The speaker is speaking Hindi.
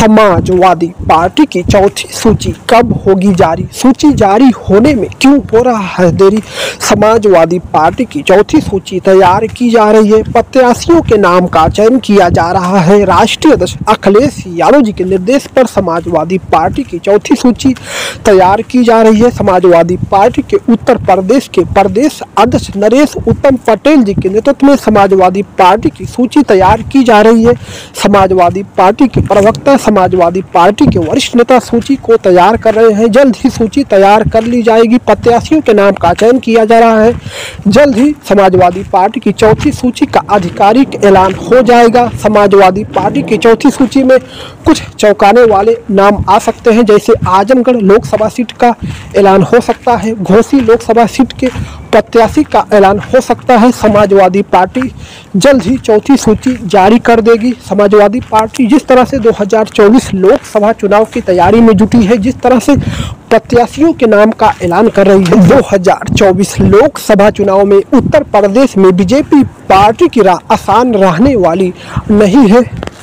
समाजवादी पार्टी की चौथी सूची कब होगी जारी? सूची जारी होने में क्यों हो रहा है देरी? समाजवादी पार्टी की चौथी सूची तैयार की जा रही है, प्रत्याशियों के नाम का चयन किया जा रहा है। राष्ट्रीय अध्यक्ष अखिलेश यादव जी के निर्देश पर समाजवादी पार्टी की चौथी सूची तैयार की जा रही है। समाजवादी पार्टी के उत्तर प्रदेश के प्रदेश अध्यक्ष नरेश उत्तम पटेल जी के नेतृत्व में समाजवादी पार्टी की सूची तैयार की जा रही है। समाजवादी पार्टी के प्रवक्ता, समाजवादी पार्टी के वरिष्ठ नेता सूची को तैयार कर रहे हैं। जल्द ही सूची तैयार कर ली जाएगी, प्रत्याशियों के नाम का चयन किया जा रहा है। जल्द ही समाजवादी पार्टी की चौथी सूची का आधिकारिक ऐलान हो जाएगा। समाजवादी पार्टी की चौथी सूची में कुछ चौंकाने वाले नाम आ सकते हैं, जैसे आजमगढ़ लोकसभा सीट का ऐलान हो सकता है, घोसी लोकसभा सीट के प्रत्याशी का ऐलान हो सकता है। समाजवादी पार्टी जल्द ही चौथी सूची जारी कर देगी। समाजवादी पार्टी जिस तरह से 2024 लोकसभा चुनाव की तैयारी में जुटी है, जिस तरह से प्रत्याशियों के नाम का ऐलान कर रही है, 2024 लोकसभा चुनाव में उत्तर प्रदेश में बीजेपी पार्टी की राह आसान रहने वाली नहीं है।